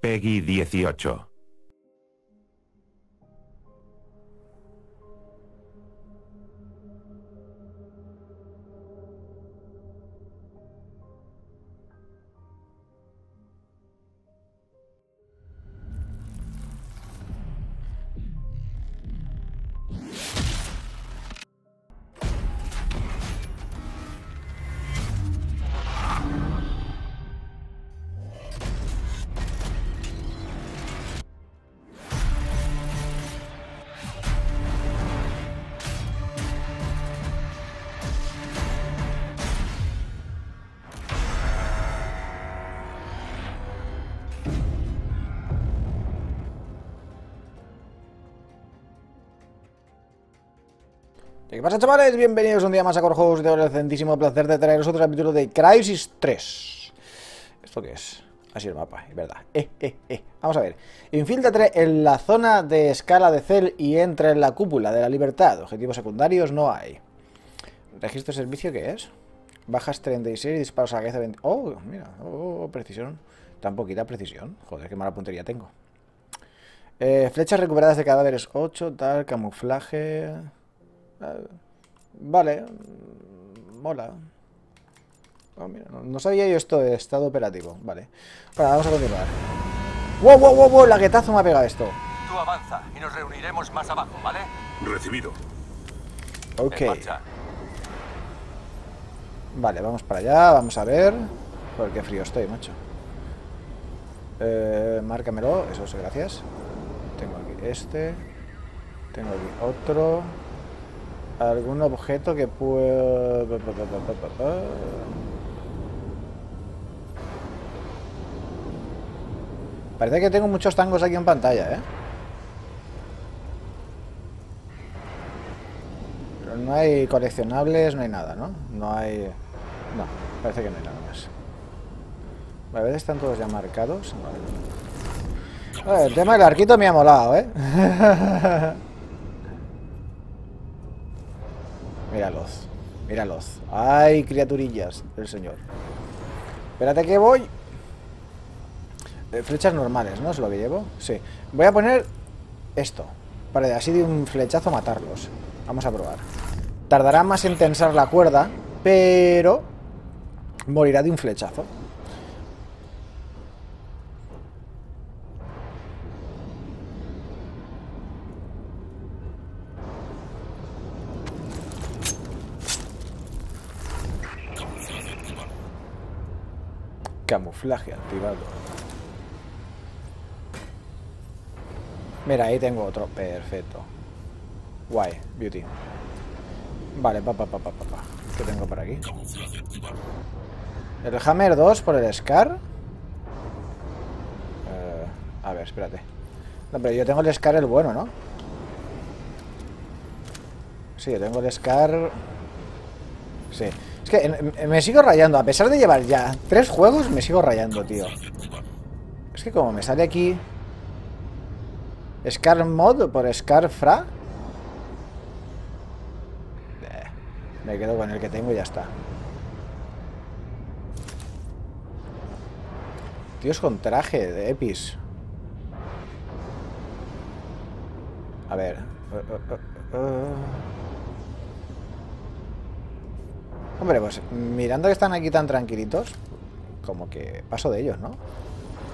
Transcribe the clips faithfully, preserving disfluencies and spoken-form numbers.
Peggy dieciocho. ¿Qué pasa, chavales? Bienvenidos un día más a QrJuegos y tengo el excelentísimo placer de traeros otro capítulo de Crysis tres. ¿Esto qué es? Así el mapa, es verdad. Eh, eh, eh. Vamos a ver. Infíltrate en la zona de escala de Cell y entra en la cúpula de la libertad. Objetivos secundarios no hay. ¿Registro de servicio qué es? Bajas treinta y seis y disparos a la cabeza veinte. Oh, mira. Oh, precisión. Tan poquita precisión. Joder, qué mala puntería tengo. Eh, flechas recuperadas de cadáveres ocho, tal, camuflaje... Vale, mola. Oh, mira, no, no sabía yo esto de estado operativo. Vale, bueno, vamos a continuar. ¡Wow, wow, wow, wow! Laguetazo me ha pegado esto. Tú avanza y nos reuniremos más abajo, ¿vale? Recibido. Ok. Vale, vamos para allá, vamos a ver. Joder, qué frío estoy, macho. Eh, márcamelo, eso es, gracias. Tengo aquí este. Tengo aquí otro. Algún objeto que puedo... Parece que tengo muchos tangos aquí en pantalla, ¿eh? Pero no hay coleccionables, no hay nada, ¿no? No hay... No, parece que no hay nada más. A ver, están todos ya marcados. Vale. A ver, el tema del arquito me ha molado, ¿eh? Míralos, míralos. ¡Ay, criaturillas del señor! Espérate que voy. Eh, flechas normales, ¿no? Es lo que llevo. Sí. Voy a poner esto. Para así de un flechazo matarlos. Vamos a probar. Tardará más en tensar la cuerda, pero morirá de un flechazo. Camuflaje activado. Mira, ahí tengo otro. Perfecto. Guay, beauty. Vale, pa, pa, pa, pa, pa. ¿Qué tengo por aquí? El Hammer dos por el Scar. Eh, a ver, espérate. No, pero yo tengo el Scar el bueno, ¿no? Sí, yo tengo el Scar... Sí. Es que me sigo rayando, a pesar de llevar ya tres juegos, me sigo rayando, tío. Es que como me sale aquí... Scar Mod por Scar Fra... Me quedo con el que tengo y ya está. Tíos con traje de Epis. A ver... Uh, uh, uh, uh. Hombre, pues mirando que están aquí tan tranquilitos, como que paso de ellos, ¿no?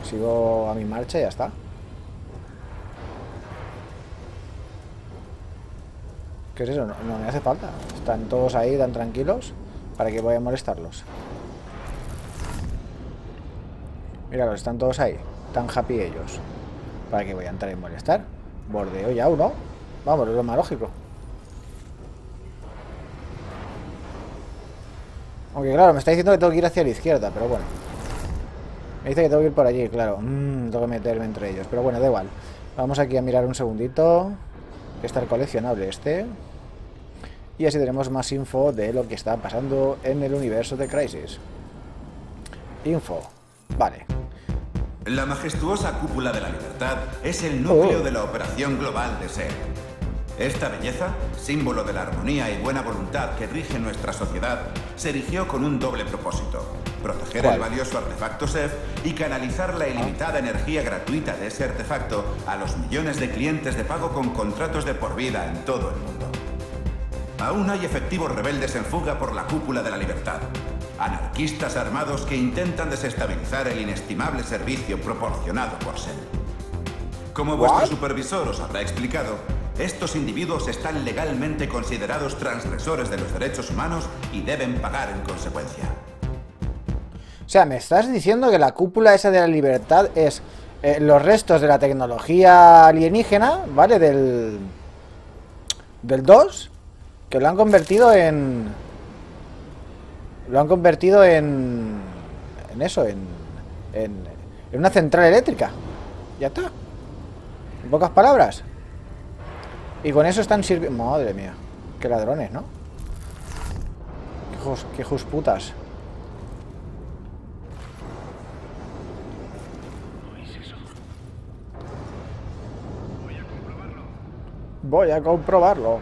Sigo a mi marcha y ya está. ¿Qué es eso? No, no me hace falta. Están todos ahí tan tranquilos. ¿Para qué voy a molestarlos? Míralos, están todos ahí. Tan happy ellos. ¿Para qué voy a entrar y molestar? Bordeo ya uno. Vamos, es lo más lógico. Aunque claro, me está diciendo que tengo que ir hacia la izquierda, pero bueno. Me dice que tengo que ir por allí, claro. Mm, tengo que meterme entre ellos, pero bueno, da igual. Vamos aquí a mirar un segundito. Que está el coleccionable este. Y así tenemos más info de lo que está pasando en el universo de Crysis. Info. Vale. La majestuosa cúpula de la libertad es el núcleo uh. de la operación global de S E F. Esta belleza, símbolo de la armonía y buena voluntad que rige nuestra sociedad, se erigió con un doble propósito. proteger ¿Cuál? el valioso artefacto S E F y canalizar la ilimitada energía gratuita de ese artefacto a los millones de clientes de pago con contratos de por vida en todo el mundo. Aún hay efectivos rebeldes en fuga por la cúpula de la libertad. Anarquistas armados que intentan desestabilizar el inestimable servicio proporcionado por S E F. Como vuestro ¿Qué? supervisor os habrá explicado, estos individuos están legalmente considerados transgresores de los derechos humanos y deben pagar en consecuencia. O sea, ¿me estás diciendo que la cúpula esa de la libertad es eh, los restos de la tecnología alienígena, ¿vale? Del... del dos, que lo han convertido en... Lo han convertido en... En eso, en... En, en una central eléctrica. Ya está. En pocas palabras. Y con eso están sirviendo... Madre mía. Qué ladrones, ¿no? Qué hijos, qué hijos putas. Voy a comprobarlo.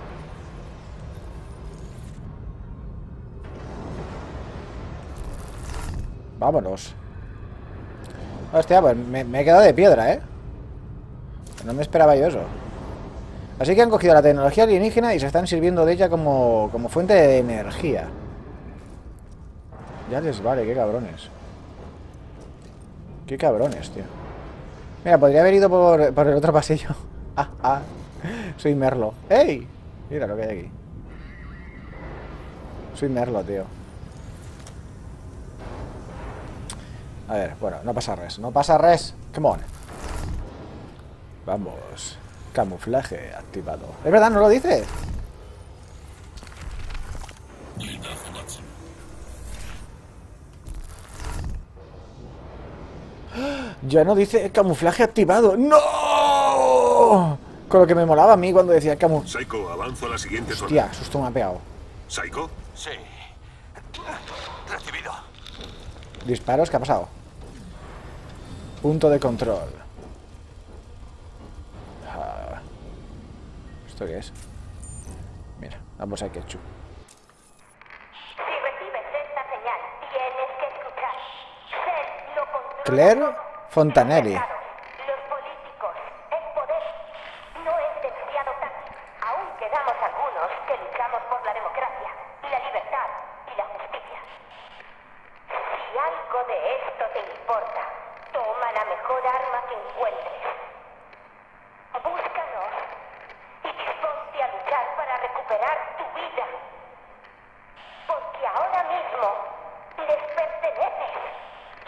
Vámonos. Hostia, pues me, me he quedado de piedra, ¿eh? No me esperaba yo eso. Así que han cogido la tecnología alienígena y se están sirviendo de ella como, como fuente de energía. Ya les vale, qué cabrones. Qué cabrones, tío. Mira, podría haber ido por, por el otro pasillo. Ah, ah. Soy Merlo. ¡Ey! Mira lo que hay aquí. Soy Merlo, tío. A ver, bueno, no pasa res. No pasa res. Come on. Vamos. Camuflaje activado. Es verdad, no lo dice. Ya no dice camuflaje activado. ¡No! Con lo que me molaba a mí cuando decía camuflaje. Psycho, avanzo a la siguiente zona. Hostia, susto me ha pegado. ¿Psycho? Sí. Recibido. Disparos, ¿qué ha pasado? Punto de control. ¿Esto qué es? Mira, vamos a Ketchup. Si recibes esta señal, tienes que escuchar. Ser lo controla. Claire Fontanelli. Los políticos, el poder, no es demasiado táctico. Aún quedamos algunos que luchamos por la democracia, la libertad y la justicia. Si algo de esto te importa, toma la mejor arma que encuentres. Búscanos. Y disponte a luchar para recuperar tu vida. Porque ahora mismo les perteneces.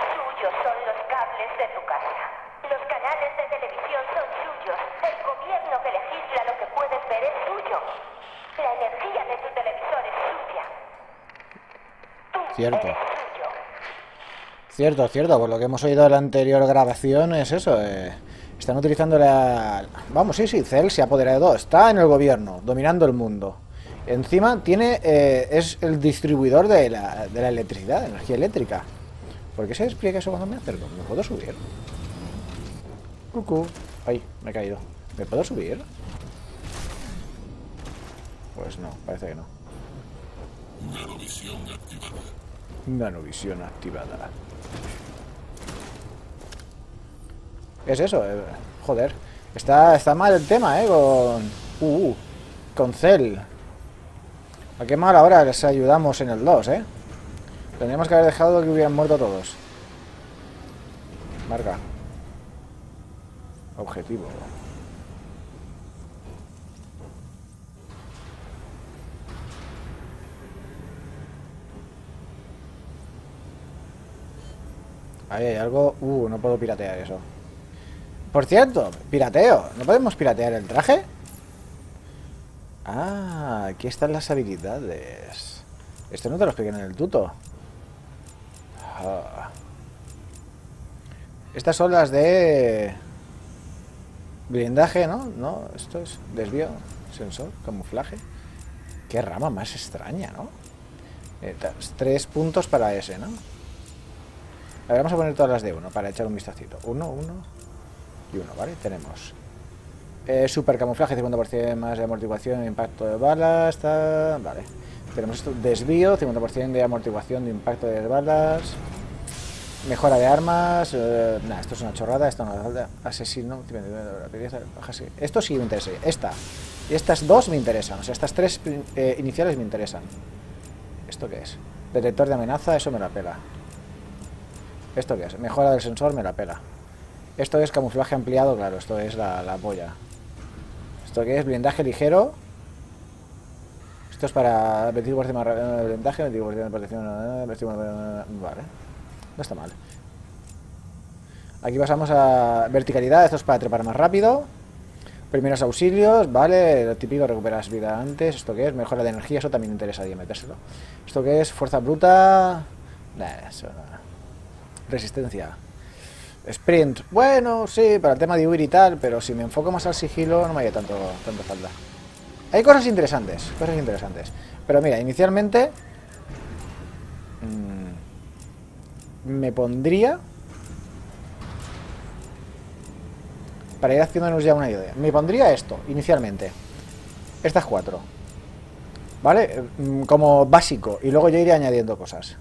Suyos son los cables de tu casa. Los canales de televisión son suyos. El gobierno que legisla lo que puedes ver es suyo. La energía de tu televisor es suya. Tú Cierto. eres suyo. Cierto, cierto. Por lo que hemos oído en la anterior grabación es eso, eh. Están utilizando la... Vamos, sí, sí, Cell se ha apoderado. Está en el gobierno, dominando el mundo. Encima tiene... Eh, es el distribuidor de la, de la electricidad, de energía eléctrica. ¿Por qué se explica eso cuando me acerco? ¿Me puedo subir? Cucú. Ay, me he caído. ¿Me puedo subir? Pues no, parece que no. Nanovisión activada. Nanovisión activada. Es eso, eh, joder. Está, está mal el tema, eh, con... Uh, con Cell. A qué mal ahora les ayudamos en el dos, eh. Tendríamos que haber dejado que hubieran muerto todos. Marca. Objetivo. Ahí hay algo... Uh, no puedo piratear eso. Por cierto, pirateo. ¿No podemos piratear el traje? Ah, aquí están las habilidades. Esto no te lo expliqué en el tuto. Ah. Estas son las de... Blindaje, ¿no? No, esto es desvío, sensor, camuflaje. Qué rama más extraña, ¿no? Eh, tres puntos para ese, ¿no? A ver, vamos a poner todas las de uno para echar un vistacito. Uno, uno... y uno, ¿vale? Tenemos eh, super camuflaje, cincuenta por ciento más de amortiguación de impacto de balas, tal, vale. Tenemos esto, desvío, cincuenta por ciento de amortiguación de impacto de balas. Mejora de armas, eh, nada, esto es una chorrada, esto no es asesino, esto sí me interesa, esta, y estas dos me interesan, o sea, estas tres eh, iniciales me interesan. ¿Esto qué es? Detector de amenaza, eso me la pela. ¿Esto qué es? Mejora del sensor, me la pela. Esto es camuflaje ampliado, claro, esto es la, la polla. ¿Esto qué es? Blindaje ligero. Esto es para veinticuatro de blindaje, veinticuatro de protección, veinticuatro de... Vale. No está mal. Aquí pasamos a verticalidad. Esto es para trepar más rápido. Primeros auxilios, vale. Lo típico, recuperas vida antes. ¿Esto qué es? Mejora de energía. Eso también interesaría metérselo. ¿Esto qué es? Fuerza bruta. Nah, eso no. Resistencia. Sprint. Bueno, sí, para el tema de huir y tal. Pero si me enfoco más al sigilo, no me haría tanto, tanto falta. Hay cosas interesantes. Cosas interesantes. Pero mira, inicialmente... Mmm, me pondría, para ir haciéndonos ya una idea, me pondría esto, inicialmente estas cuatro, ¿vale? Como básico, y luego yo iré añadiendo cosas.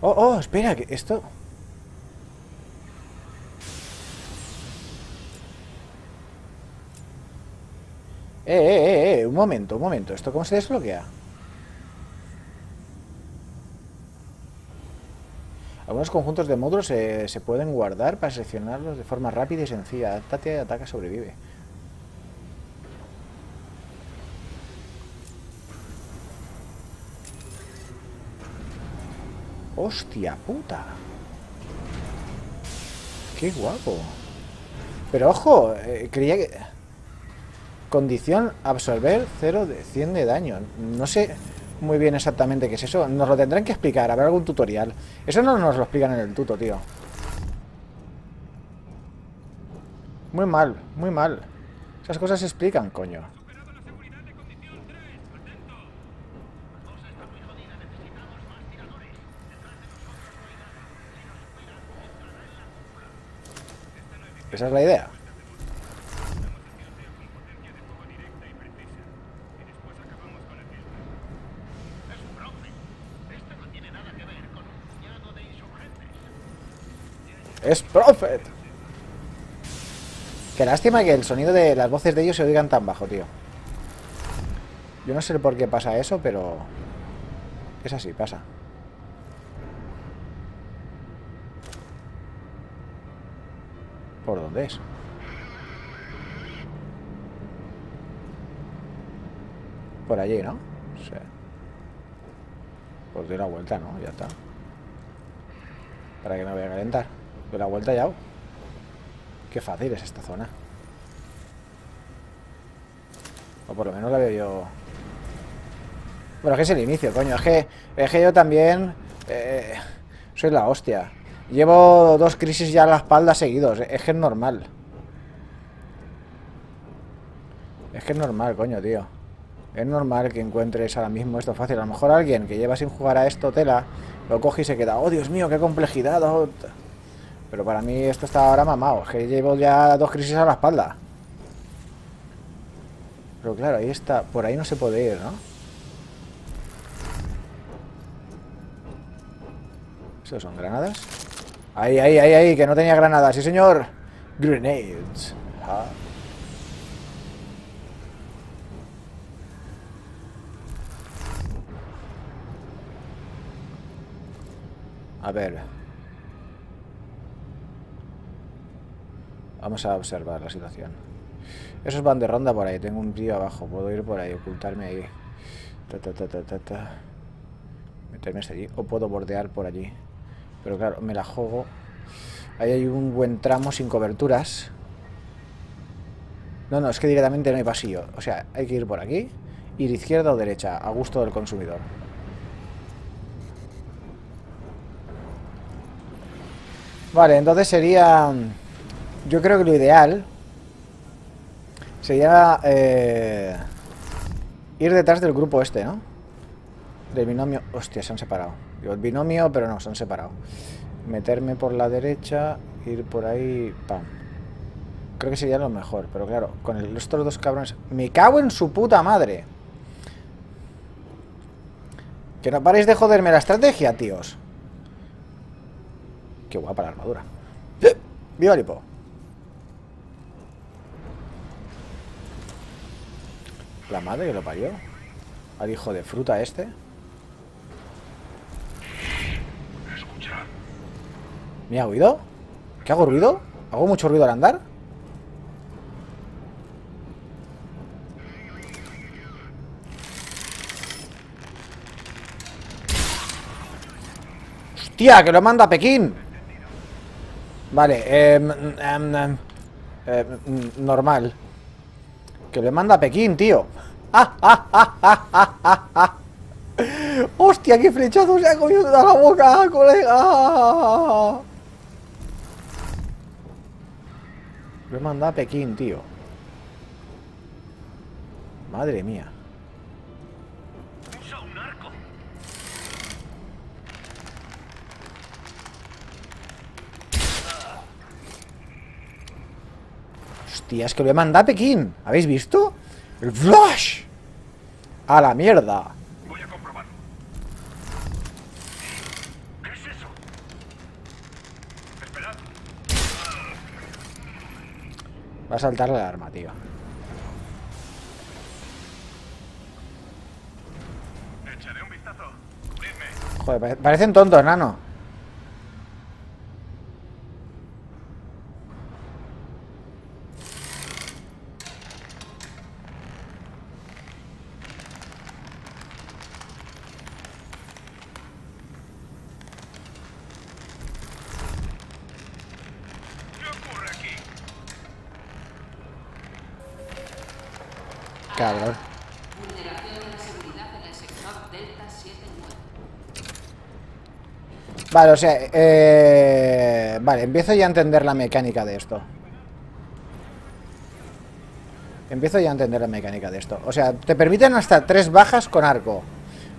Oh, oh, espera, que esto... Eh, eh, eh, eh, un momento, un momento. ¿Esto cómo se desbloquea? Algunos conjuntos de módulos eh, se pueden guardar para seleccionarlos de forma rápida y sencilla. Adáptate, ataca, sobrevive. ¡Hostia puta! ¡Qué guapo! Pero ojo, eh, creía que... Condición, absorber cero de cien de daño. No sé muy bien exactamente qué es eso. Nos lo tendrán que explicar, habrá algún tutorial. Eso no nos lo explican en el tuto, tío. Muy mal, muy mal. Esas cosas se explican, coño. Esa es la idea. ¡Es Prophet! Qué lástima que el sonido de las voces de ellos se oigan tan bajo, tío. Yo no sé por qué pasa eso, pero... Es así, pasa. ¿Por dónde es? Por allí, ¿no? Sí. Pues doy la vuelta, ¿no? Ya está. Para que no vaya a calentar. Doy la vuelta ya. Qué fácil es esta zona. O por lo menos la veo yo. Bueno, es que es el inicio, coño. Es que, es que yo también eh, soy la hostia. Llevo dos crisis ya a la espalda seguidos. Es que es normal. Es que es normal, coño, tío. Es normal que encuentres ahora mismo esto fácil. A lo mejor alguien que lleva sin jugar a esto tela lo coge y se queda, oh Dios mío, qué complejidad. Oh. Pero para mí esto está ahora mamado. Es que llevo ya dos crisis a la espalda. Pero claro, ahí está. Por ahí no se puede ir, ¿no? ¿Estos son granadas? Ahí, ahí, ahí, ahí, que no tenía granadas. Sí, señor. Grenades. Ah. A ver. Vamos a observar la situación. Esos van de ronda por ahí. Tengo un tío abajo. Puedo ir por ahí, ocultarme ahí. Ta, ta, ta, ta, ta, ta. Meterme hasta allí. O puedo bordear por allí. Pero claro, me la juego. Ahí hay un buen tramo sin coberturas. No, no, es que directamente no hay pasillo. O sea, hay que ir por aquí. Ir izquierda o derecha, a gusto del consumidor. Vale, entonces sería... Yo creo que lo ideal sería eh, ir detrás del grupo este, ¿no? Del binomio... Hostia, se han separado. Digo, el binomio, pero no, se han separado. Meterme por la derecha, ir por ahí... Pam. Creo que sería lo mejor, pero claro, con el, estos dos cabrones... ¡Me cago en su puta madre! Que no paréis de joderme la estrategia, tíos. Qué guapa la armadura. Viva Lipo. La madre que lo parió. Al hijo de fruta este. Escucha. ¿Me ha oído? ¿Qué hago ruido? ¿Hago mucho ruido al andar? ¡Hostia! ¡Que lo manda a Pekín! Vale, eh, eh, eh, normal. Que le manda a Pekín, tío. ¡Ah, ah, ah, ah, ah, ah, ah! ¡Hostia, qué flechazo se ha comido a la boca, colega! Lo he mandado a Pekín, tío. Madre mía. Usa un arco. Hostia, es que lo he mandado a Pekín. ¿Habéis visto? ¡El flash! ¡A la mierda! Voy a comprobarlo. ¿Qué es eso? Esperad. Va a saltar la alarma, tío. Echaré un vistazo. Dime. Joder, parecen tontos, nano. Cabrón. Vale, o sea, eh... vale, empiezo ya a entender la mecánica de esto. Empiezo ya a entender la mecánica de esto. O sea, te permiten hasta tres bajas con arco.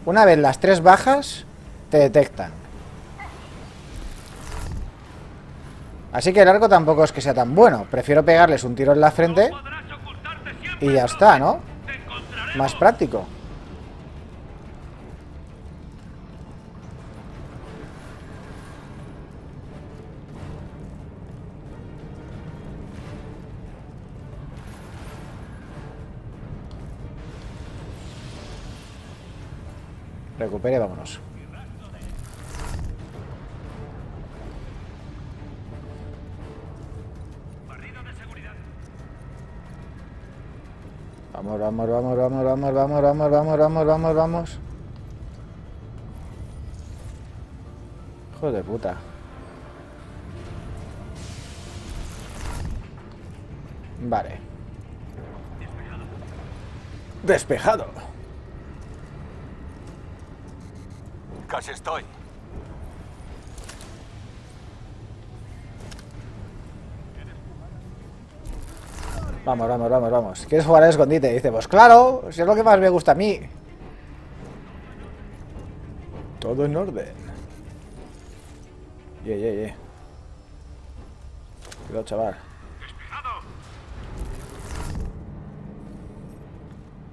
Una vez las tres bajas, te detectan. Así que el arco tampoco es que sea tan bueno. Prefiero pegarles un tiro en la frente. Y ya está, ¿no? Más práctico. Recupere, vámonos. Vamos, vamos, vamos, vamos, vamos, vamos, vamos, vamos, vamos, vamos, vamos. Hijo de puta. Vale. Despejado. Despejado. Casi estoy. Vamos, vamos, vamos, vamos. ¿Quieres jugar al escondite? Y dice, pues claro, si es lo que más me gusta a mí. Todo en orden. Yeah, yeah, yeah. Cuidado, chaval.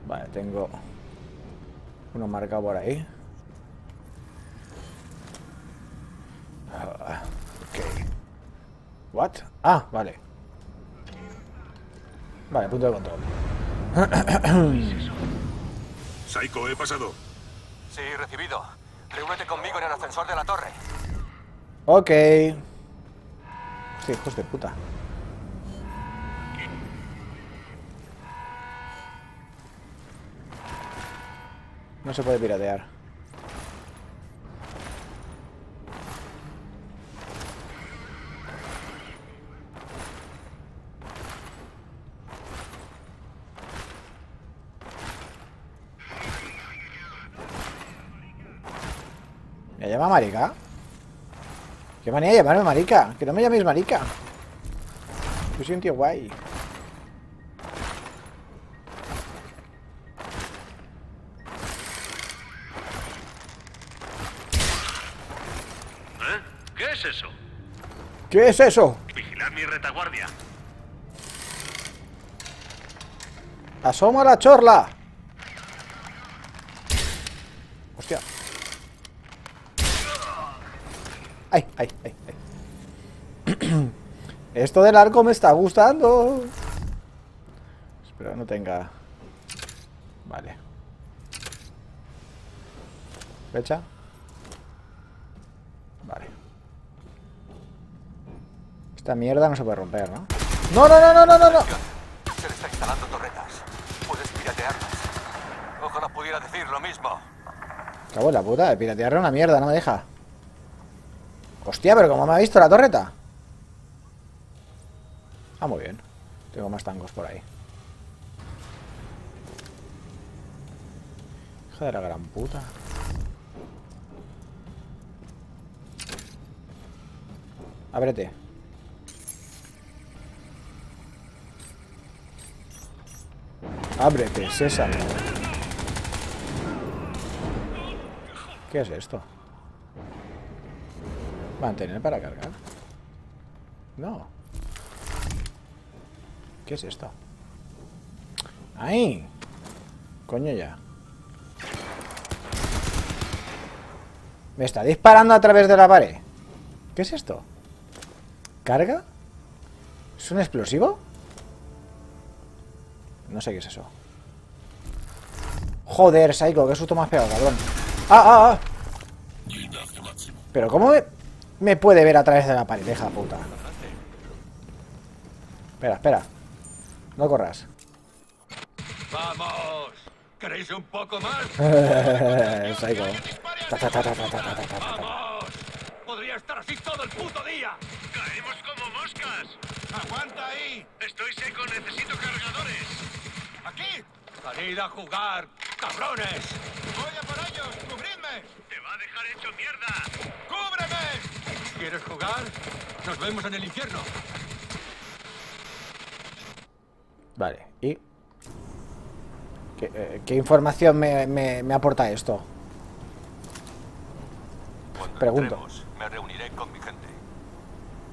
Vale, tengo uno marcado por ahí. Ok. What? Ah, vale. Vale, punto de control. Psycho, he pasado. Sí, recibido. Reúnete conmigo en el ascensor de la torre. Ok. Hostia, hijos de puta. No se puede piratear. ¿Me llama marica? ¿Qué manía de llamarme marica? Que no me llaméis marica. Yo soy un tío guay. ¿Eh? ¿Qué es eso? ¿Qué es eso? Vigilad mi retaguardia. ¡Asoma la chorla! Hostia. ay, ay, ay, ay. Esto del arco me está gustando. Espero que no tenga... Vale. Flecha. Vale. Esta mierda no se puede romper, ¿no? ¡No, no, no, no, no, no! no! Se le está instalando torretas. Puedes piratearlas. Ojalá pudiera decir lo mismo. Cago en la puta, de piratearle una mierda, no me deja. Hostia, pero como me ha visto la torreta. Ah, muy bien. Tengo más tangos por ahí. Hija de la gran puta. Ábrete. Ábrete, sésamo. ¿Qué es esto? ¿Mantener para cargar? No. ¿Qué es esto? ¡Ay! Coño ya. Me está disparando a través de la pared. ¿Qué es esto? ¿Carga? ¿Es un explosivo? No sé qué es eso. Joder, Psycho, qué susto más pegado, cabrón. ¡Ah, ah, ah! Pero ¿cómo me, me puede ver a través de la pared, hija puta? Espera, espera. No corras. ¡Vamos! ¿Queréis un poco más? Psycho. Ta, ta, ta, ta, ta, ta, ta, ta, ¡vamos! Podría estar así todo el puto día. Caemos como moscas. ¡Aguanta ahí! Estoy seco, necesito cargadores. ¡Aquí! ¡Salid a jugar, cabrones! ¡Voy a por ellos! ¡Cubridme! ¡Te va a dejar hecho mierda! ¡Cúbreme! ¿Quieres jugar? ¡Nos vemos en el infierno! Vale, ¿y qué, eh, qué información me, me, me aporta esto? Cuando pregunto. Entremos, me reuniré con mi gente.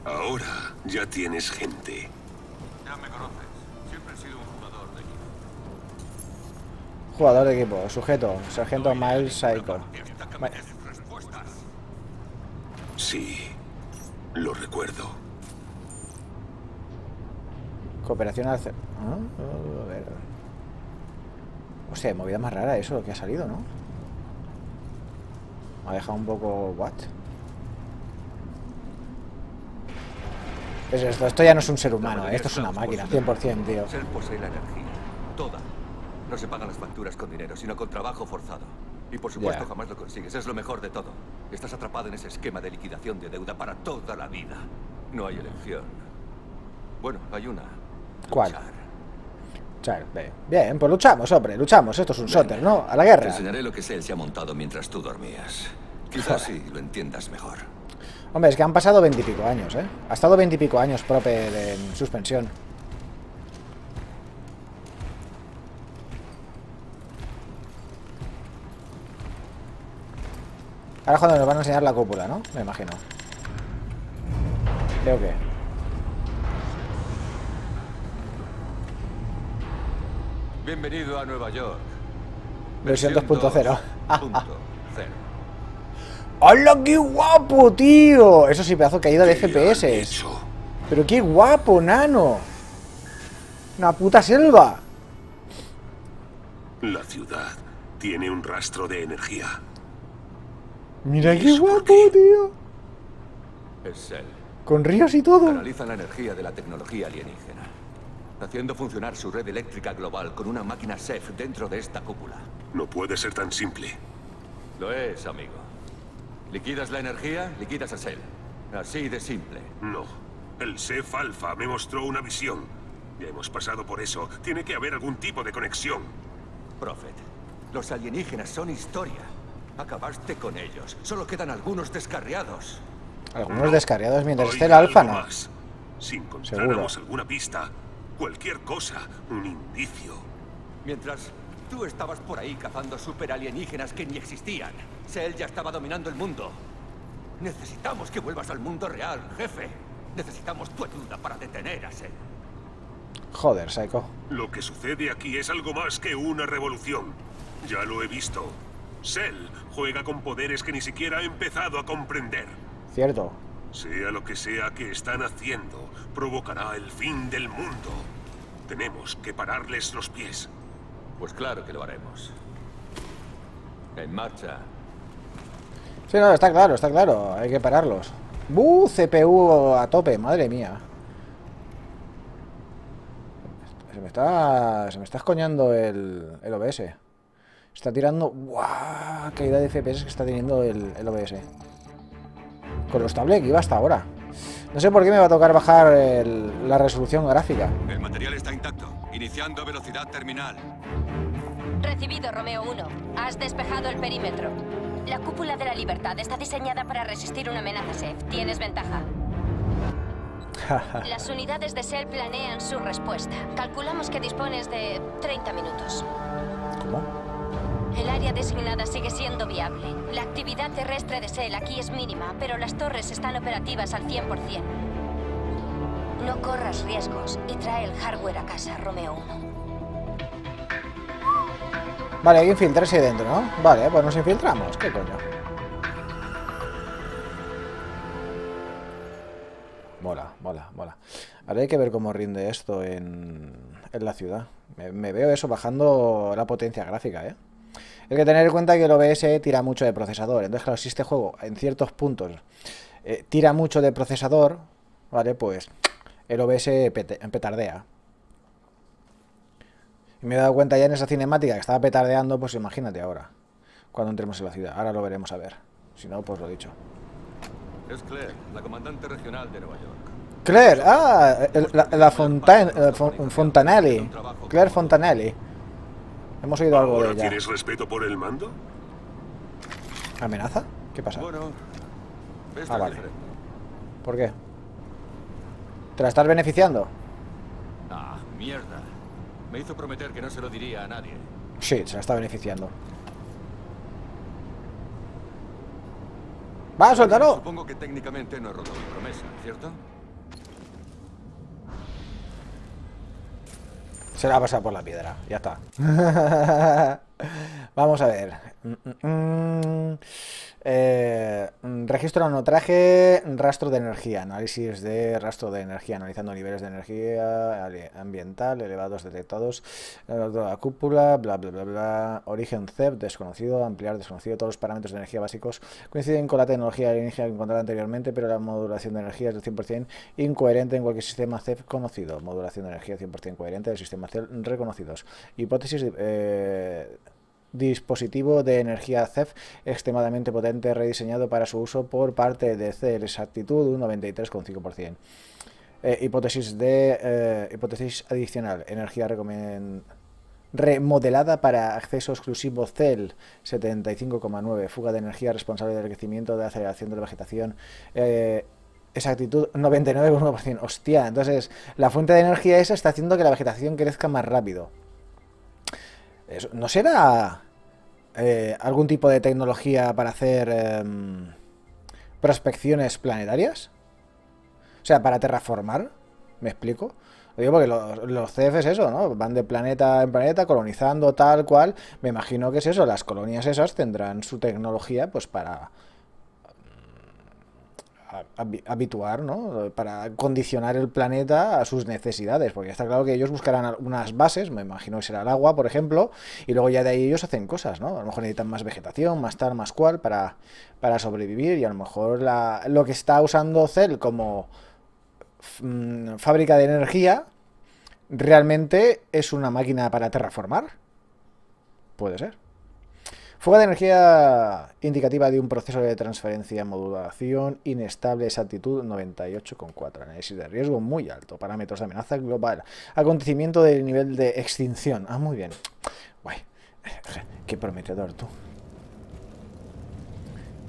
Ahora ya tienes gente. Ya me conoces. Siempre he sido un jugador de equipo. Jugador de equipo. Sujeto. Sargento Miles Psycho. Sí. Lo recuerdo. Cooperación al... ¿Ah? A ver. O sea, movida más rara eso que ha salido, ¿no? Me ha dejado un poco... ¿What? Es esto, esto ya no es un ser humano, esto es una máquina, cien por cien, tío. El ser posee la energía, toda. No se pagan las facturas con dinero, sino con trabajo forzado. Y por supuesto yeah. jamás lo consigues, es lo mejor de todo. Estás atrapado en ese esquema de liquidación de deuda para toda la vida. No hay elección. Bueno, hay una. ¿Cuál? Luchar. Luchar, bien. bien, pues luchamos, hombre, luchamos. Esto es un soter, ¿no? A la guerra. Te enseñaré lo que él se ha montado mientras tú dormías. Quizás sí lo entiendas mejor. Hombre, es que han pasado veintipico años, ¿eh? Ha estado veintipico años Prophet en suspensión. Ahora cuando nos van a enseñar la cúpula, ¿no? Me imagino. Creo que... Bienvenido a Nueva York. Versión dos punto cero. ¡Hola, qué guapo, tío! Eso sí, pedazo de caída de F P S. Pero qué guapo, nano. Una puta selva. La ciudad tiene un rastro de energía. Mira qué guapo, tío. Es él. Con ríos y todo. Analiza la energía de la tecnología alienígena, haciendo funcionar su red eléctrica global con una máquina S E F dentro de esta cúpula. No puede ser tan simple. Lo es, amigo. Liquidas la energía, liquidas a S E F. Así de simple. No. El S E F Alpha me mostró una visión. Ya hemos pasado por eso. Tiene que haber algún tipo de conexión. Prophet, los alienígenas son historia. Acabaste con ellos. Solo quedan algunos descarriados. Algunos no. descarriados mientras Oiga esté el Alpha, ¿no? Más. Si encontráramos alguna pista, cualquier cosa, un indicio. Mientras... Tú estabas por ahí cazando superalienígenas que ni existían. S E L ya estaba dominando el mundo. Necesitamos que vuelvas al mundo real, jefe. Necesitamos tu ayuda para detener a S E L. Joder, Psycho. Lo que sucede aquí es algo más que una revolución. Ya lo he visto. S E L juega con poderes que ni siquiera ha empezado a comprender. Cierto. Sea lo que sea que están haciendo, provocará el fin del mundo. Tenemos que pararles los pies. Pues claro que lo haremos. En marcha. Sí, no, está claro, está claro. Hay que pararlos. ¡Bu! C P U a tope, madre mía. Se me está... Se me está escoñando el, el O B S. Está tirando... ¡Guau! Calidad de F P S que está teniendo el, el O B S. Con lo estable que iba hasta ahora. No sé por qué me va a tocar bajar el, la resolución gráfica. El material está intacto. Iniciando velocidad terminal. Recibido, Romeo uno. Has despejado el perímetro. La cúpula de la libertad está diseñada para resistir una amenaza S E F. Tienes ventaja. Las unidades de S E F planean su respuesta. Calculamos que dispones de treinta minutos. ¿Cómo? El área designada sigue siendo viable. La actividad terrestre de S E F aquí es mínima, pero las torres están operativas al cien por cien. No corras riesgos y trae el hardware a casa, Romeo uno. Vale, hay que infiltrarse ahí dentro, ¿no? Vale, pues nos infiltramos, ¿qué coño? Mola, mola, mola. Ahora hay que ver cómo rinde esto en, en la ciudad. Me, me veo eso bajando la potencia gráfica, ¿eh? Hay que tener en cuenta que el O B S tira mucho de procesador. Entonces, claro, si este juego en ciertos puntos eh, tira mucho de procesador, ¿vale? Pues el O B S petardea. Y me he dado cuenta ya en esa cinemática que estaba petardeando, pues imagínate ahora, cuando entremos en la ciudad. Ahora lo veremos a ver. Si no, pues lo dicho. Es Claire, la comandante regional de Nueva York. Claire, ah, el, la, la Fontan, eh, Fontanelli. Claire Fontanelli. Hemos oído algo de ella. ¿Tienes respeto por el mando? ¿Amenaza? ¿Qué pasa? Ah, vale. ¿Por qué? ¿Te la estás beneficiando? Ah, mierda. Me hizo prometer que no se lo diría a nadie. Sí, se la está beneficiando. ¡Va, suéltalo! Supongo que técnicamente no he roto mi promesa, ¿cierto? Se la ha pasado por la piedra, ya está. Vamos a ver. Mm, mm, eh, registro nanotraje, rastro de energía, análisis de rastro de energía, analizando niveles de energía ambiental, elevados detectados, la cúpula, bla bla bla bla, origen Ceph, desconocido, ampliar desconocido, todos los parámetros de energía básicos coinciden con la tecnología alienígena que encontrada anteriormente, pero la modulación de energía es del cien por cien incoherente en cualquier sistema Ceph conocido, modulación de energía cien por cien coherente del sistema Ceph reconocidos, hipótesis... Eh, dispositivo de energía C E F extremadamente potente rediseñado para su uso por parte de C L, exactitud un noventa y tres coma cinco por ciento. Eh, hipótesis de eh, hipótesis adicional, energía remodelada para acceso exclusivo C E L setenta y cinco coma nueve por ciento, fuga de energía responsable del crecimiento de aceleración de la vegetación, eh, exactitud noventa y nueve coma uno por ciento. Hostia, entonces la fuente de energía esa está haciendo que la vegetación crezca más rápido. ¿No será eh, algún tipo de tecnología para hacer eh, prospecciones planetarias? O sea, para terraformar, ¿me explico? Lo digo porque los, los C F es eso, ¿no? Van de planeta en planeta colonizando tal cual. Me imagino que es eso, las colonias esas tendrán su tecnología pues para habituar, ¿no? Para condicionar el planeta a sus necesidades, porque está claro que ellos buscarán unas bases, me imagino que será el agua, por ejemplo, y luego ya de ahí ellos hacen cosas, ¿no? A lo mejor necesitan más vegetación, más tal, más cual, para, para sobrevivir, y a lo mejor la, lo que está usando C E L como mmm, fábrica de energía, realmente es una máquina para terraformar. Puede ser. Fuga de energía indicativa de un proceso de transferencia, modulación, inestable, exactitud noventa y ocho coma cuatro, análisis de riesgo muy alto, parámetros de amenaza global, acontecimiento del nivel de extinción. Ah, muy bien. Guay. Qué prometedor, tú.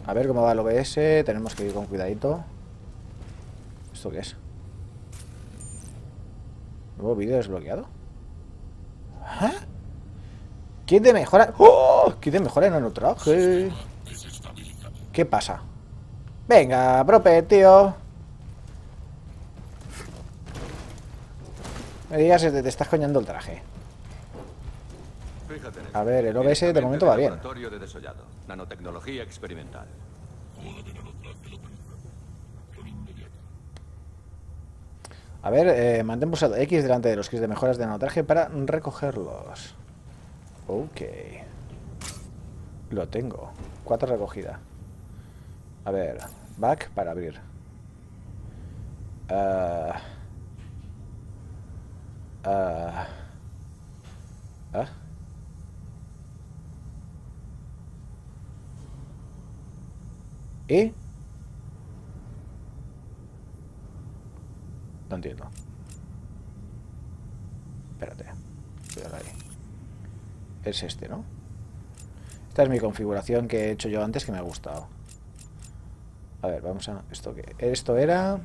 A ver cómo va el O B S, tenemos que ir con cuidadito. ¿Esto qué es? ¿Nuevo vídeo desbloqueado? ¿Ah? Kit de mejora... ¡Oh! Kit de mejora en Nanotraje. ¿Qué pasa? Venga, Prophet, tío. Me digas, te, te estás coñando el traje. A ver, el O B S de momento va bien. A ver, eh, mantén pulsado X delante de los kits de mejoras de nanotraje para recogerlos. Ok. Lo tengo. Cuatro recogida. A ver, back para abrir. Ah... Uh, ah... Uh, uh. ¿Y? No entiendo. Espérate. Cuidado ahí. Es este, ¿no? Esta es mi configuración que he hecho yo antes que me ha gustado. A ver, vamos a... ¿Esto qué? Esto era...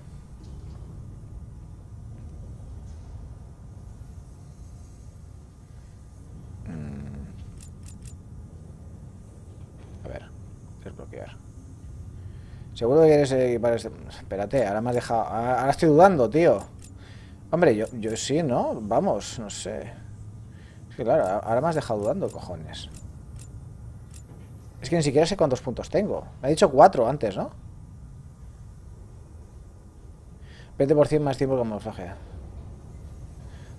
Mm. A ver. Desbloquear. Seguro que quieres equipar este... Espérate, ahora me has dejado... Ahora estoy dudando, tío. Hombre, yo, yo sí, ¿no? Vamos, no sé. Es que claro, ahora me has dejado dudando, cojones. Es que ni siquiera sé cuántos puntos tengo. Me ha dicho cuatro antes, ¿no? veinte por ciento más tiempo de camuflaje.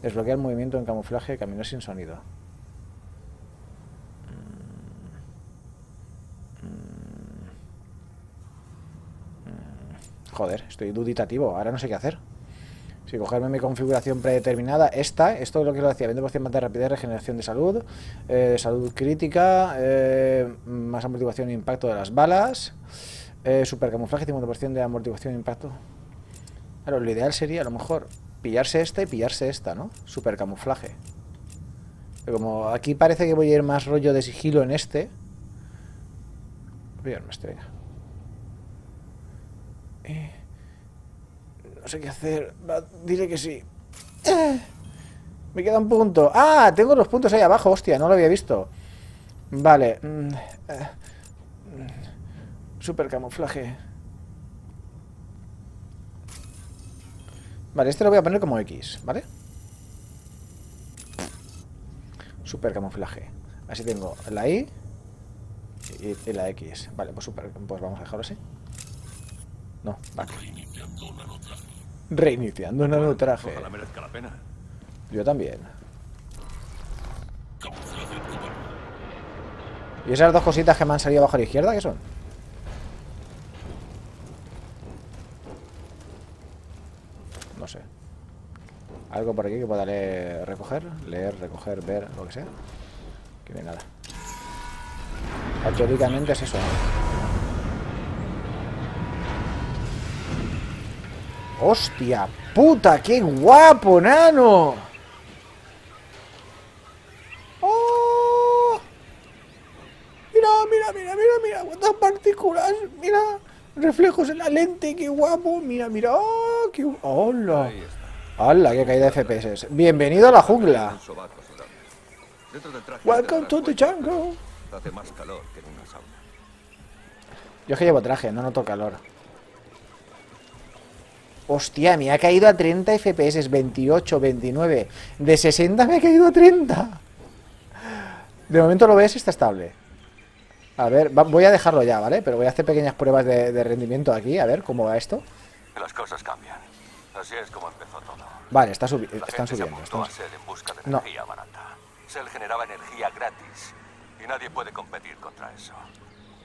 Desbloquear movimiento en camuflaje, caminar sin sonido. Joder, estoy duditativo, ahora no sé qué hacer. Si cogerme mi configuración predeterminada, esta, esto es lo que lo decía, veinte por ciento más de rapidez, regeneración de salud, eh, salud crítica, eh, más amortiguación e impacto de las balas, eh, super camuflaje, cincuenta por ciento de amortiguación e impacto. Claro, lo ideal sería a lo mejor pillarse esta y pillarse esta, ¿no? Super camuflaje. Pero como aquí parece que voy a ir más rollo de sigilo en este, voy a ir una estrella. No sé qué hacer. Diré que sí. eh, Me queda un punto. Ah, tengo los puntos ahí abajo, hostia, no lo había visto. Vale. mm, eh, Super camuflaje. Vale, este lo voy a poner como X, ¿vale? Super camuflaje. Así tengo la Y y, y la X. Vale, pues super, pues vamos a dejarlo así. No, vale. Reiniciando nanotraje. Reiniciando nanotraje. Ojalá merezca la pena. Yo también. ¿Y esas dos cositas que me han salido abajo a la izquierda qué son? No sé. Algo por aquí que pueda leer, recoger. Leer, recoger, ver, lo que sea. Que de nada. Teóricamente es eso. ¡Hostia puta! ¡Qué guapo, nano! ¡Oh! Mira, mira, mira, mira, mira. Cuántas partículas. Mira. Reflejos en la lente. ¡Qué guapo! Mira, mira. ¡Oh! ¡Qué guapo! ¡Hola! ¡Hala! ¡Qué caída de F P S! ¡Bienvenido a la jungla! ¡Welcome to the jungle! Yo es que llevo traje, no noto calor. Hostia, me ha caído a treinta F P S, veintiocho, veintinueve. De sesenta me ha caído a treinta. De momento el O B S está estable. A ver, va, voy a dejarlo ya, ¿vale? Pero voy a hacer pequeñas pruebas de, de rendimiento aquí. A ver cómo va esto. Las cosas cambian. Así es como empezó todo. Vale, está subi están subiendo. Están... En busca de no. Energía barata. Cell generaba energía gratis. Y nadie puede competir contra eso.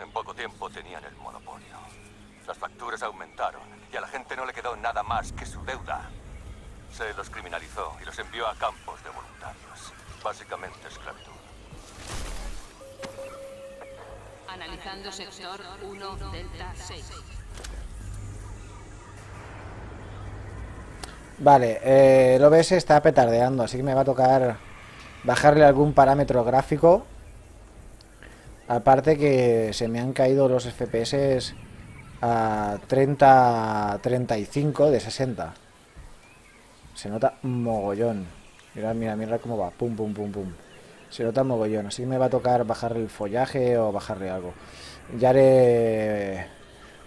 En poco tiempo tenían el monopolio. Las facturas aumentaron y a la gente no le quedó nada más que su deuda. Se los criminalizó y los envió a campos de voluntarios. Básicamente esclavitud. Analizando sector uno delta seis. Vale, eh, el O B S está petardeando, así que me va a tocar bajarle algún parámetro gráfico. Aparte que se me han caído los F P S... a treinta, treinta y cinco de sesenta. Se nota mogollón. Mira, mira, mira cómo va. Pum, pum, pum, pum. Se nota mogollón. Así que me va a tocar bajarle el follaje o bajarle algo. Ya haré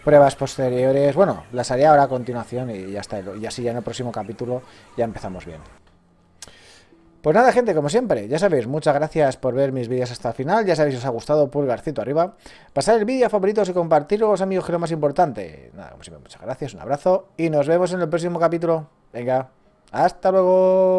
pruebas posteriores. Bueno, las haré ahora a continuación y ya está. Y así ya en el próximo capítulo ya empezamos bien. Pues nada, gente, como siempre, ya sabéis, muchas gracias por ver mis vídeos hasta el final. Ya sabéis, si os ha gustado, pulgarcito arriba. Pasar el vídeo a favoritos y compartirlo con los amigos, que es lo más importante. Nada, como siempre, muchas gracias, un abrazo y nos vemos en el próximo capítulo. Venga. ¡Hasta luego!